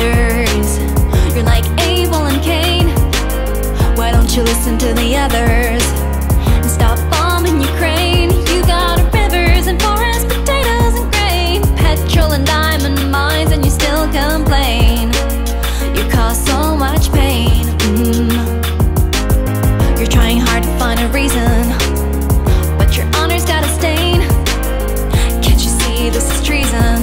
others. You're like Abel and Cain. Why don't you listen to the others and stop bombing Ukraine? You got rivers and forests, potatoes and grain, petrol and diamond mines, and you still complain. You cause so much pain. You're trying hard to find a reason, but your honor's got a stain. Can't you see this is treason?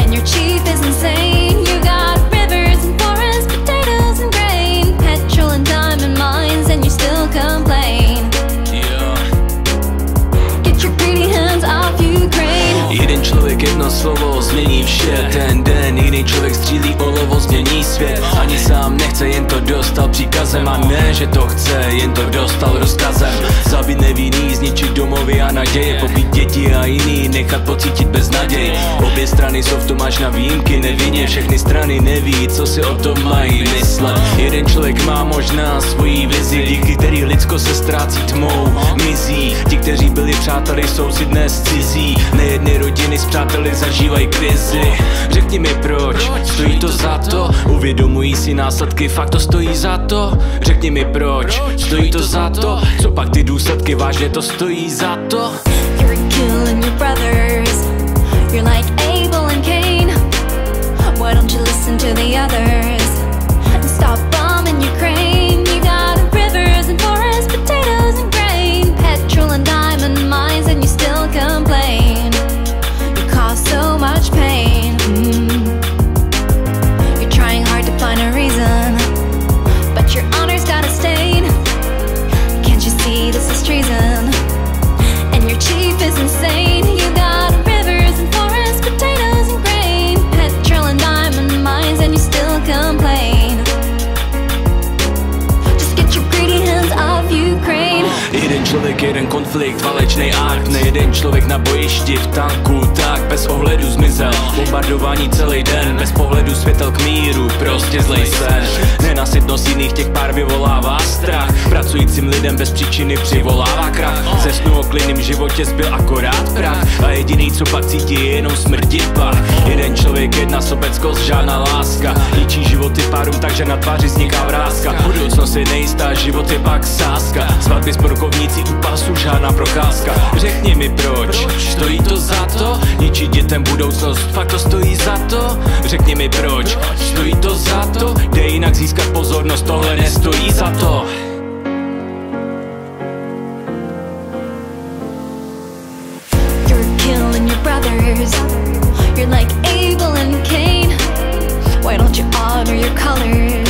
And your chief is insane. You got rivers and forests, potatoes and grain, petrol and diamond mines, and you still complain. Yeah. Get your greedy hands off Ukraine. Jeden člověk, jedno slovo změní vše. Ten den jiný člověk střílí olovo, změní svět. Ani sám nechce, jen to dostal příkazem. A ne, že to chce, jen to dostal rozkazem. Zabít nevinný, zničit domovy a naděje, pobít děti a jiný, nechat pocítit beznaděj. Obě strany jsou v tom až na výjimky nevinně. Všechny strany neví, co si o tom mají myslet. Jeden člověk má možná svoji vizi, díky který lidsko se ztrácí tmou, mizí. Ti, kteří byli přáteli, jsou si dnes cizí. Nejedny rodiny s přáteli zažívají krizi. Řekni mi proč, stojí to za to? Uvědomují si následky, fakt to stojí za to? Řekni mi proč, stojí to za to? Co pak ty důsledky, vážně to stojí za to? You're killing your brothers. You're like Abel and Cain. Why don't you listen to the others and stop bombing Ukraine? You got rivers and forests, potatoes and grain, petrol and diamond mines, and you still complain. You cause so much pain. You're trying hard to find a reason, but your honor's got a stain. Can't you see this is treason? And your chief is insane. You got rivers and forests, potatoes and grain, petrol and diamond mines, and you still complain. Just get your greedy hands off Ukraine. Jeden člověk, jeden konflikt, válečný akt. Nejeden člověk na bojišti v tanku, tak bez ohledu zmizel. Bombardování celý den, bez pohledu světel k míru, prostě zlej sen. Nenasytnost jiných těch pár vyvolává strach, pracujícím lidem bez příčiny přivolává krach. Ze snu o klidným životě zbyl akorát prach a jediný, co pak cítí, je jenom smrti pach. Jeden člověk, jedna sobeckost, žádná láska. Ničí životy párům, takže na tváři vzniká vrázka. Budoucnost je nejistá, život je pak sázka. Svatby sporkovníci u pasu, žádná procházka. Řekni mi proč, stojí to za to? Ničit dětem budoucnost, fakt to stojí za to? Řekni mi proč, stojí to za to? Jde jinak získat pozornost, tohle nestojí za to. You're killing your brothers. You're like Abel and Cain. Why don't you honor your colors?